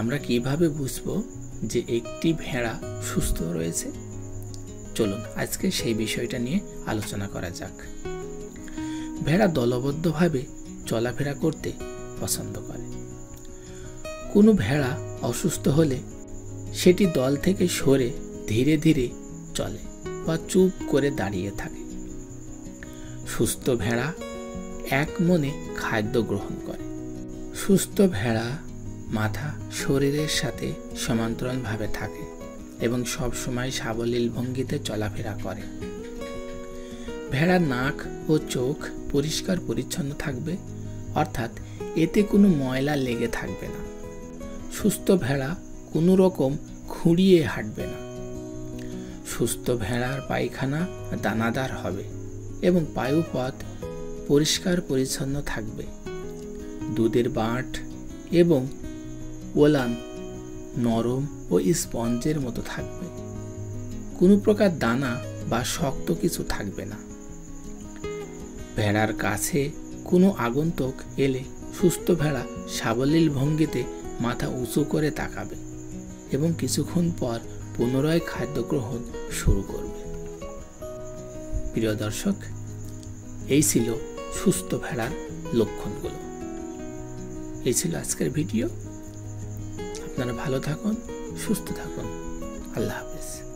আমরা কিভাবে বুঝবো যে একটি ভেড়া সুস্থ রয়েছে? চলুন আজকে সেই বিষয়টা নিয়ে আলোচনা করা যাক। ভেড়া দলবদ্ধভাবে চলাফেরা করতে পছন্দ করে। কোনো ভেড়া অসুস্থ হলে সেটি দল থেকে সরে ধীরে ধীরে চলে বা চুপ করে দাঁড়িয়ে থাকে। সুস্থ ভেড়া এক মনে খাদ্য গ্রহণ করে। সুস্থ ভেড়া মাথা শরীরের সাথে সমান্তরালভাবে থাকে এবং সবসময় সাবলীল ভঙ্গিতে চলাফেরা করে। ভেড়ার নাক ও চোখ পরিষ্কার পরিচ্ছন্ন থাকবে, অর্থাৎ এতে কোনো ময়লা লেগে থাকবে না। সুস্থ ভেড়া কোনো রকম খুঁড়িয়ে হাঁটবে না। সুস্থ ভেড়ার পায়খানা দানাদার হবে এবং বায়ুপথ পরিষ্কার পরিচ্ছন্ন থাকবে। দুধের বাঁট এবং ওলান নরম ও স্পঞ্জের মতো থাকবে। কোনো প্রকার দানা বা শক্ত কিছু থাকবে না। ভেড়ার কাছে কোনো আগন্তক এলে সুস্থ ভেড়া সাবলীল ভঙ্গিতে মাথা উঁচু করে তাকাবে এবং কিছুক্ষণ পর পুনরায় খাদ্য গ্রহণ শুরু করবে। প্রিয় দর্শক, এই ছিল সুস্থ ভেড়ার লক্ষণগুলো। এই ছিল আজকের ভিডিও। আপনারা ভালো থাকুন, সুস্থ থাকুন। আল্লাহ হাফেজ।